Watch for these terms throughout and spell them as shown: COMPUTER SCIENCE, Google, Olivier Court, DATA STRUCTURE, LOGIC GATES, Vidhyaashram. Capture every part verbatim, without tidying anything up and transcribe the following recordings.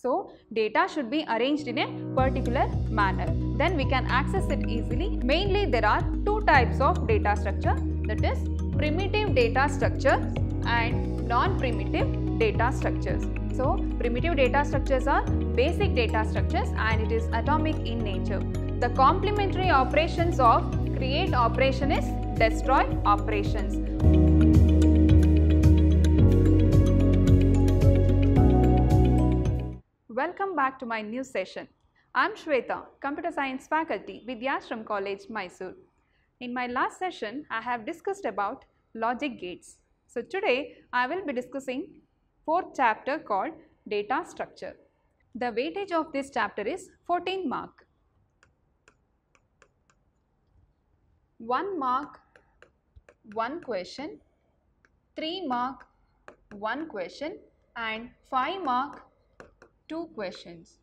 So data should be arranged in a particular manner. Then we can access it easily. Mainly there are two types of data structure, that is primitive data structures and non-primitive data structures. So primitive data structures are basic data structures and it is atomic in nature. The complementary operations of create operation is destroy operations. Welcome back to my new session. I am Shweta, Computer Science faculty, Vidhyaashram College, Mysore. In my last session, I have discussed about logic gates. So today, I will be discussing fourth chapter called Data Structure. The weightage of this chapter is fourteen mark. one mark, one question, three mark, one question and five mark, two questions.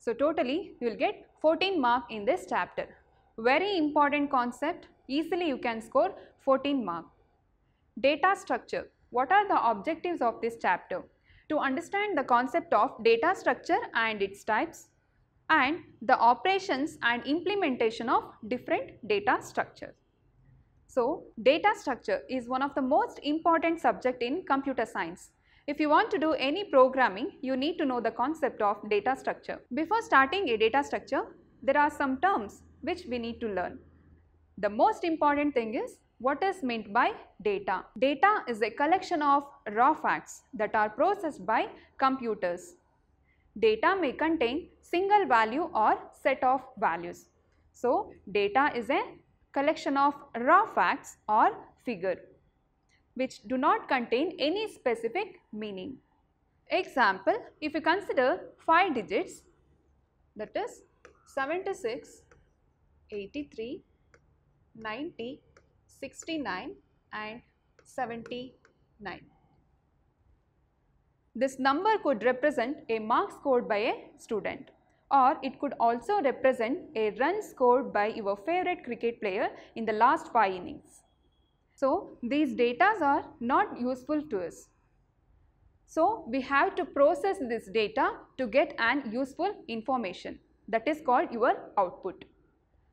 So totally you will get fourteen mark in this chapter. Very important concept, easily you can score fourteen mark. Data structure. What are the objectives of this chapter? To understand the concept of data structure and its types and the operations and implementation of different data structures. So data structure is one of the most important subject in computer science. If you want to do any programming, you need to know the concept of data structure. Before starting a data structure, there are some terms which we need to learn. The most important thing is what is meant by data. Data is a collection of raw facts that are processed by computers. Data may contain single value or set of values. So, data is a collection of raw facts or figure which do not contain any specific meaning. Example, if you consider five digits, that is seventy-six, eighty-three, ninety, sixty-nine and seventy-nine. This number could represent a mark scored by a student, or it could also represent a run scored by your favorite cricket player in the last five innings. So, these data are not useful to us. So, we have to process this data to get an useful information, that is called your output.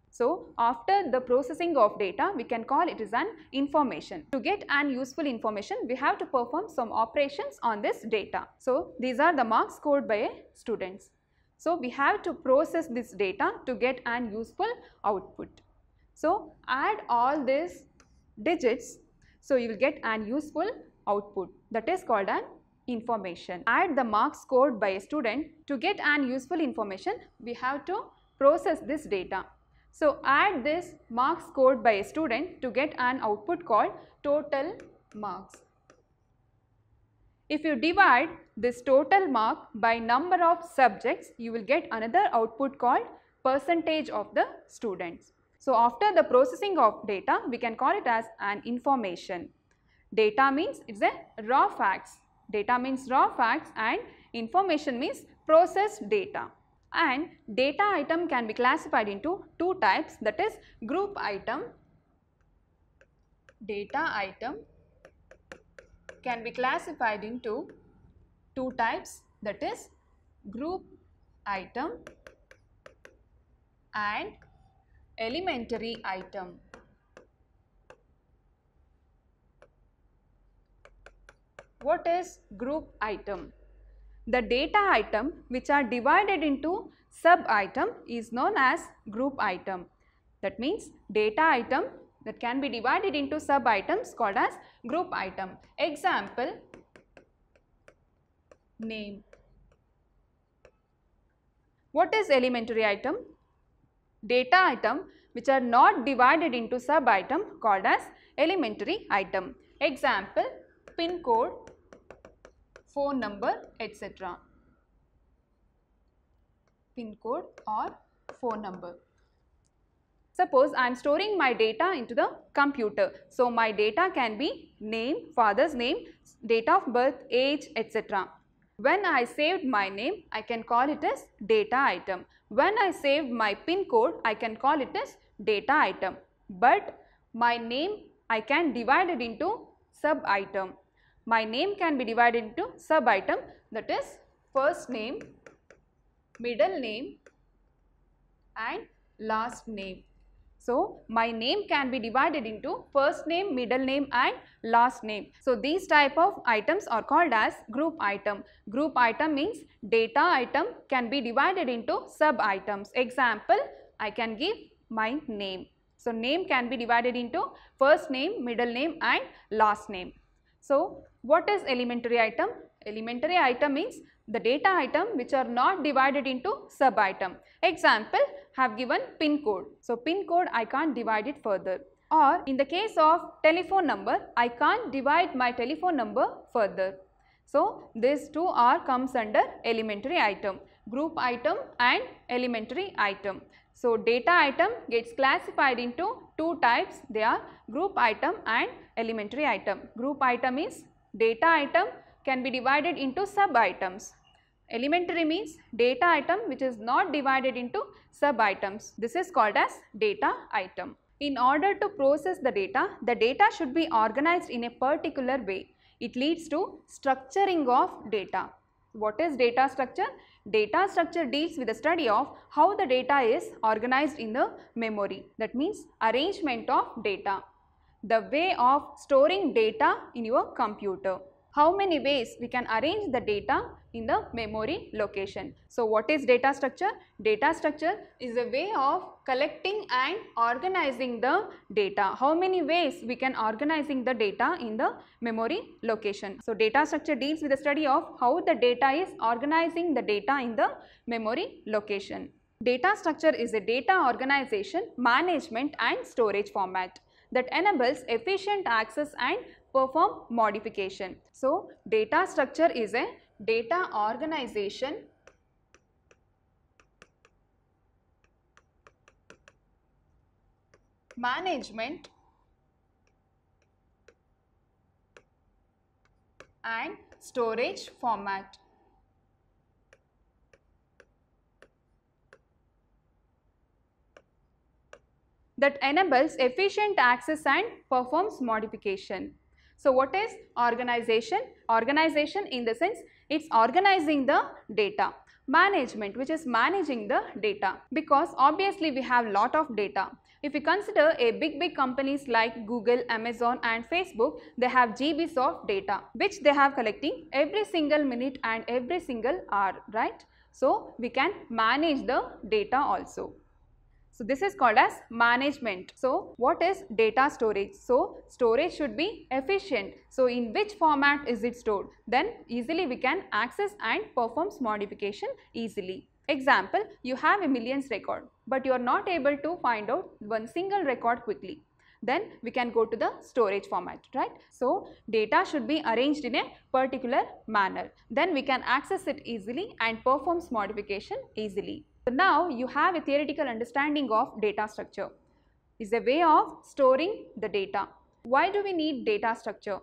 So, after the processing of data, we can call it is an information. To get an useful information, we have to perform some operations on this data. So, these are the marks scored by students. So, we have to process this data to get an useful output. So, add all this digits, so you will get an useful output, that is called an information. Add the marks scored by a student. To get an useful information, we have to process this data. So add this marks scored by a student to get an output called total marks. If you divide this total mark by number of subjects, you will get another output called percentage of the students. So, after the processing of data, we can call it as an information. Data means it is a raw facts. Data means raw facts and information means processed data. And data item can be classified into two types, that is group item. Data item can be classified into two types, that is group item and elementary item. What is group item? The data item which are divided into sub item is known as group item. That means data item that can be divided into sub items called as group item. Example, name. What is elementary item? Data item which are not divided into sub item called as elementary item. Example, pin code, phone number, et cetera. Pin code or phone number. Suppose I am storing my data into the computer. So my data can be name, father's name, date of birth, age, et cetera. When I saved my name, I can call it as data item. When I saved my pin code, I can call it as data item. But my name, I can divide it into sub item. My name can be divided into sub item, that is first name, middle name and last name. So my name can be divided into first name, middle name and last name. So these type of items are called as group item. Group item means data item can be divided into sub items. Example, I can give my name. So name can be divided into first name, middle name and last name. So what is elementary item? Elementary item means the data item which are not divided into sub item. Example, have given pin code. So pin code I can't divide it further, or in the case of telephone number I can't divide my telephone number further. So these two are comes under elementary item, group item and elementary item. So data item gets classified into two types. They are group item and elementary item. Group item is data item can be divided into sub items. Elementary means data item which is not divided into sub items. This is called as data item. In order to process the data, the data should be organized in a particular way. It leads to structuring of data. What is data structure? Data structure deals with the study of how the data is organized in the memory. That means arrangement of data, the way of storing data in your computer. How many ways we can arrange the data in the memory location. So what is data structure? Data structure is a way of collecting and organizing the data. How many ways we can organizing the data in the memory location. So data structure deals with the study of how the data is organizing the data in the memory location. Data structure is a data organization, management and storage format that enables efficient access and perform modification. So data structure is a data organization, management and storage format. That enables efficient access and performs modification. So what is organization? Organization in the sense it's organizing the data. Management, which is managing the data, because obviously we have lot of data. If you consider a big big companies like Google, Amazon and Facebook, they have G Bs of data which they have collecting every single minute and every single hour, right? So we can manage the data also. So this is called as management. So what is data storage? So storage should be efficient. So in which format is it stored? Then easily we can access and performs modification easily. Example, you have a millions record but you are not able to find out one single record quickly. Then we can go to the storage format, right? So data should be arranged in a particular manner. Then we can access it easily and performs modification easily. So now you have a theoretical understanding of data structure. It's a way of storing the data. Why do we need data structure?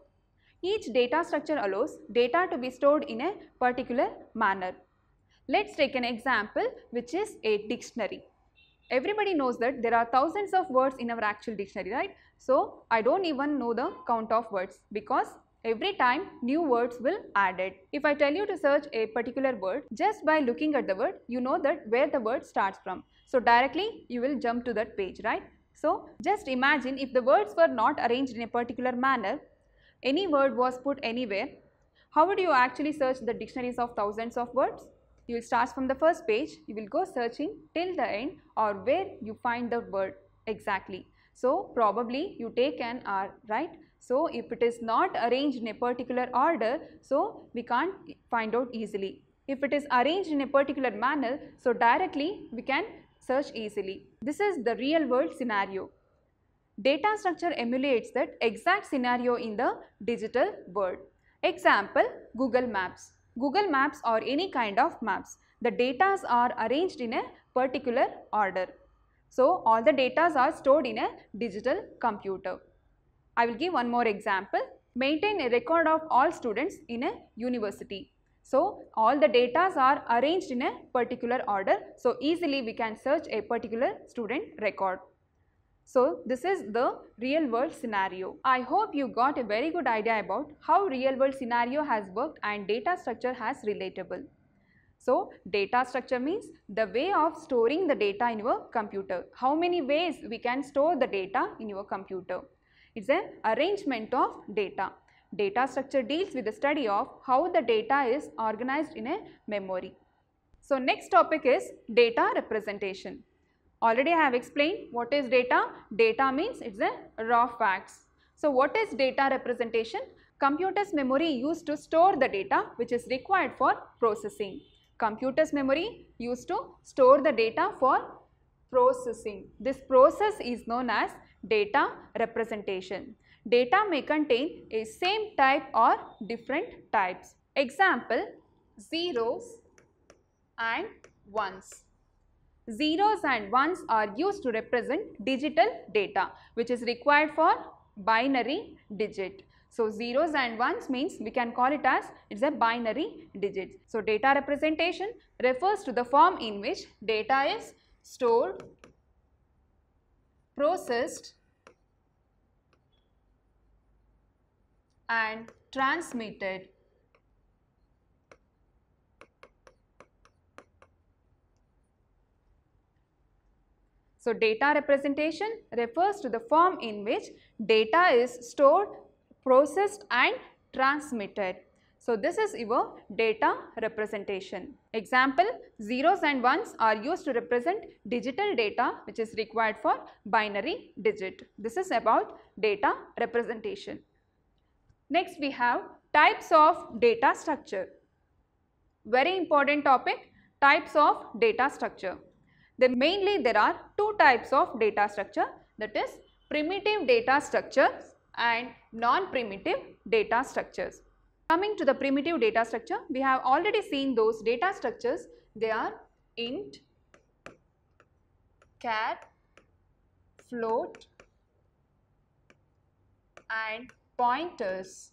Each data structure allows data to be stored in a particular manner. Let's take an example which is a dictionary. Everybody knows that there are thousands of words in our actual dictionary, right? So I don't even know the count of words because every time new words will added. If I tell you to search a particular word, just by looking at the word, you know that where the word starts from. So directly you will jump to that page, right? So just imagine if the words were not arranged in a particular manner, any word was put anywhere, how would you actually search the dictionaries of thousands of words? You will start from the first page, you will go searching till the end or where you find the word exactly. So probably you take an hour, right? So if it is not arranged in a particular order, so we can't find out easily. If it is arranged in a particular manner, so directly we can search easily. This is the real world scenario. Data structure emulates that exact scenario in the digital world. Example, Google Maps. Google Maps or any kind of maps, the datas are arranged in a particular order. So all the datas are stored in a digital computer. I will give one more example. Maintain a record of all students in a university. So all the data are arranged in a particular order. So easily we can search a particular student record. So this is the real world scenario. I hope you got a very good idea about how real world scenario has worked and data structure has relatable. So data structure means the way of storing the data in your computer. How many ways we can store the data in your computer? It's an arrangement of data. Data structure deals with the study of how the data is organized in a memory. So next topic is data representation. Already I have explained what is data. Data means it's a raw facts. So what is data representation? Computer's memory used to store the data which is required for processing. Computer's memory used to store the data for processing. This process is known as data representation. Data may contain a same type or different types. Example, zeros and ones. Zeros and ones are used to represent digital data which is required for binary digit. So zeros and ones means we can call it as it's a binary digit. So data representation refers to the form in which data is stored, processed and transmitted . So data representation refers to the form in which data is stored, processed and transmitted. So this is your data representation. Example, zeros and ones are used to represent digital data which is required for binary digit. This is about data representation. Next we have types of data structure. Very important topic, types of data structure. Then mainly there are two types of data structure, that is primitive data structures and non-primitive data structures. Coming to the primitive data structure, we have already seen those data structures. They are int, char, float and pointers.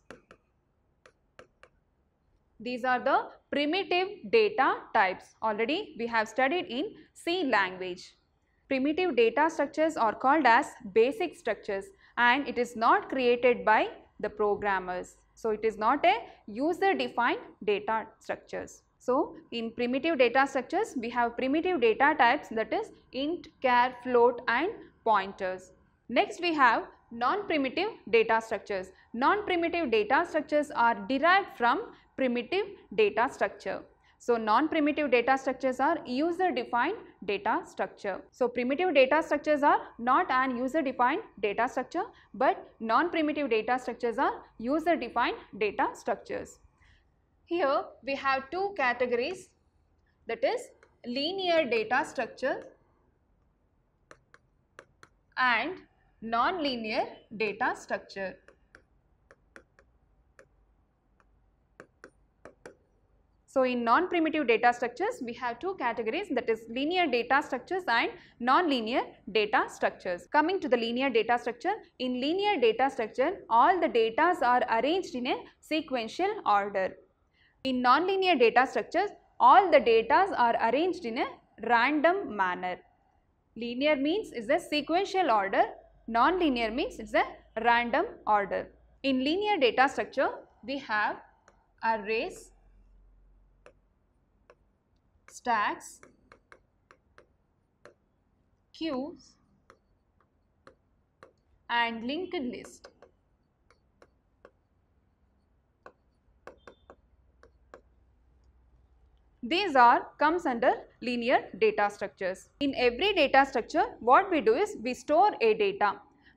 These are the primitive data types. Already we have studied in C language. Primitive data structures are called as basic structures and it is not created by the programmers. So it is not a user defined data structures. So in primitive data structures we have primitive data types, that is int, char, float and pointers. Next we have non-primitive data structures. Non-primitive data structures are derived from primitive data structure. So non-primitive data structures are user-defined data structure. So primitive data structures are not an user-defined data structure, but non-primitive data structures are user-defined data structures. Here we have two categories, that is linear data structure and non-linear data structure. So in non-primitive data structures we have two categories, that is linear data structures and non-linear data structures. Coming to the linear data structure, in linear data structure all the datas are arranged in a sequential order. In non-linear data structures all the datas are arranged in a random manner. Linear means is a sequential order, non-linear means it's a random order. In linear data structure we have arrays, stacks, queues and linked list. These are comes under linear data structures. In every data structure what we do is we store a data,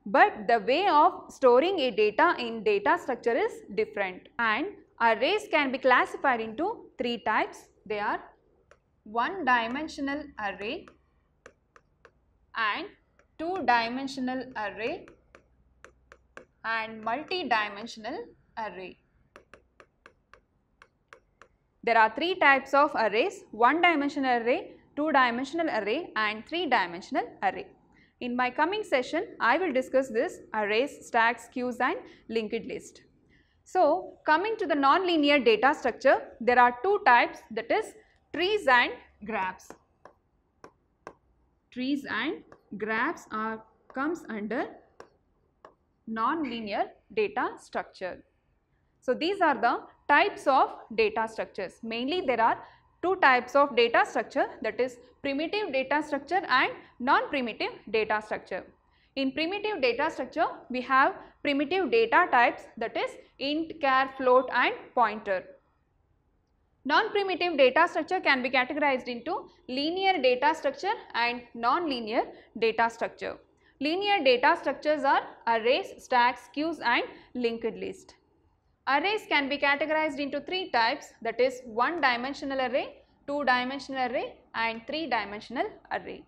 but the way of storing a data in data structure is different, and arrays can be classified into three types. They are one-dimensional array and two-dimensional array and multi-dimensional array. There are three types of arrays, one-dimensional array, two-dimensional array and three-dimensional array. In my coming session, I will discuss this arrays, stacks, queues and linked list. So, coming to the non-linear data structure, there are two types, that is trees and graphs. Trees and graphs are comes under non-linear data structure. So these are the types of data structures. Mainly there are two types of data structure, that is primitive data structure and non-primitive data structure. In primitive data structure, we have primitive data types, that is int, char, float and pointer. Non-primitive data structure can be categorized into linear data structure and non-linear data structure. Linear data structures are arrays, stacks, queues and linked list. Arrays can be categorized into three types, that is one dimensional array, two dimensional array and three dimensional array.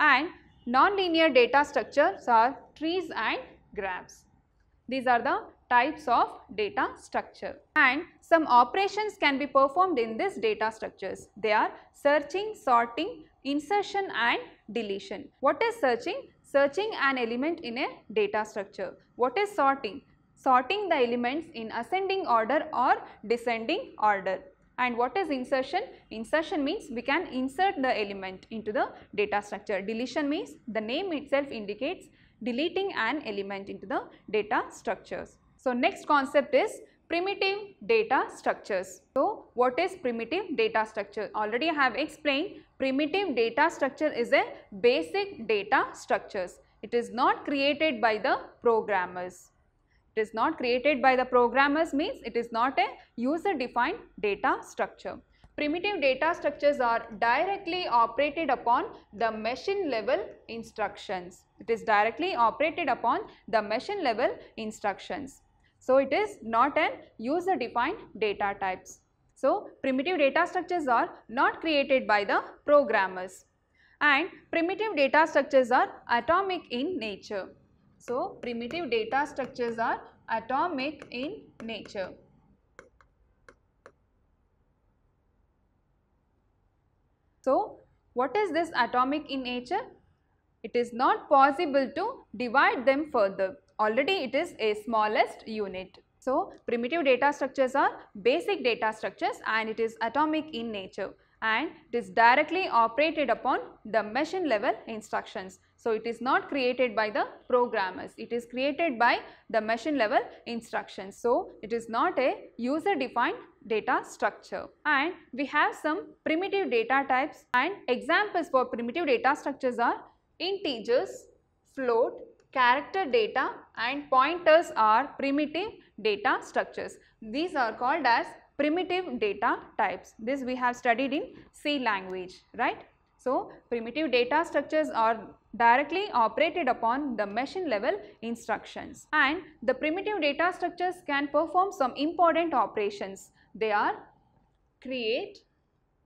And non-linear data structures are trees and graphs. These are the types of data structure, and some operations can be performed in these data structures. They are searching, sorting, insertion and deletion. What is searching? Searching an element in a data structure. What is sorting? Sorting the elements in ascending order or descending order. And what is insertion? Insertion means we can insert the element into the data structure. Deletion means the name itself indicates deleting an element into the data structures. So next concept is primitive data structures. So what is primitive data structure? Already I have explained, primitive data structure is a basic data structures. It is not created by the programmers. It is not created by the programmers means it is not a user defined data structure. Primitive data structures are directly operated upon the machine level instructions. It is directly operated upon the machine level instructions. So it is not an user defined data types. So primitive data structures are not created by the programmers, and primitive data structures are atomic in nature. So primitive data structures are atomic in nature. So what is this atomic in nature? It is not possible to divide them further. Already it is a smallest unit. So primitive data structures are basic data structures and it is atomic in nature, and it is directly operated upon the machine level instructions. So it is not created by the programmers. It is created by the machine level instructions. So it is not a user defined data structure. And we have some primitive data types, and examples for primitive data structures are integers, float, character data and pointers are primitive data structures. These are called as primitive data types. This we have studied in C language, right? So primitive data structures are directly operated upon the machine level instructions, and the primitive data structures can perform some important operations. They are create,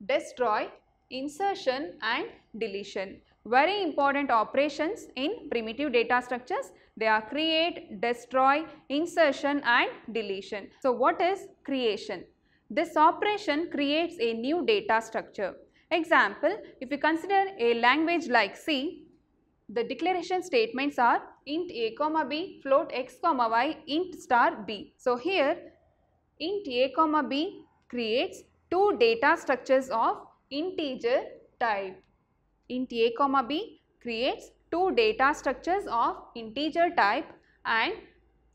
destroy, insertion and deletion. Very important operations in primitive data structures. They are create, destroy, insertion and deletion. So what is creation? This operation creates a new data structure. Example, if you consider a language like C, the declaration statements are int a comma b, float x comma y, int star b. So here int a comma b creates two data structures of integer type. Int a comma b creates two data structures of integer type, and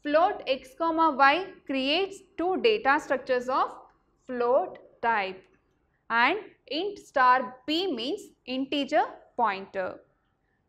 float x comma y creates two data structures of float type, and int star b means integer pointer.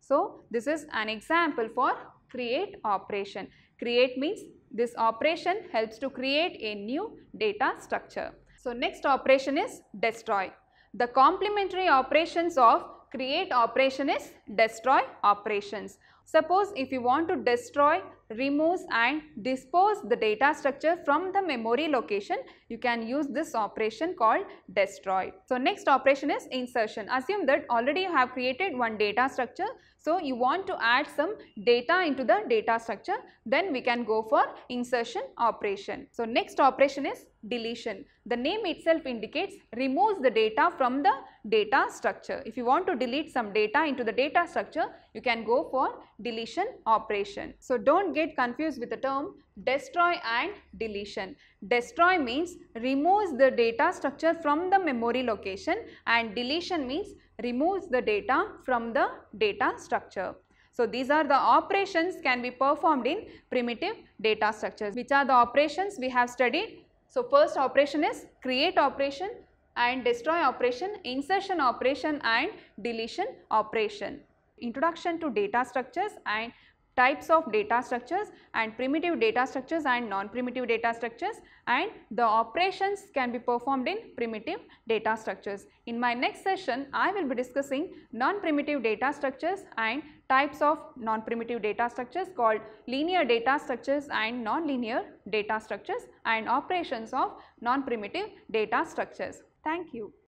So this is an example for create operation. Create means this operation helps to create a new data structure. So next operation is destroy. The complementary operations of create operation is destroy operations. Suppose if you want to destroy, remove and dispose the data structure from the memory location, you can use this operation called destroy. So next operation is insertion. Assume that already you have created one data structure, so you want to add some data into the data structure, then we can go for insertion operation. So next operation is deletion. The name itself indicates removes the data from the data structure. If you want to delete some data into the data structure, you can go for deletion operation. So don't get confused with the term destroy and deletion. Destroy means removes the data structure from the memory location, and deletion means removes the data from the data structure. So these are the operations can be performed in primitive data structures. Which are the operations we have studied? So first operation is create operation, and destroy operation, insertion operation and deletion operation. Introduction to data structures and types of data structures and primitive data structures and non-primitive data structures, and the operations can be performed in primitive data structures. In my next session, I will be discussing non-primitive data structures and types of non-primitive data structures called linear data structures and non-linear data structures, and operations of non-primitive data structures. Thank you.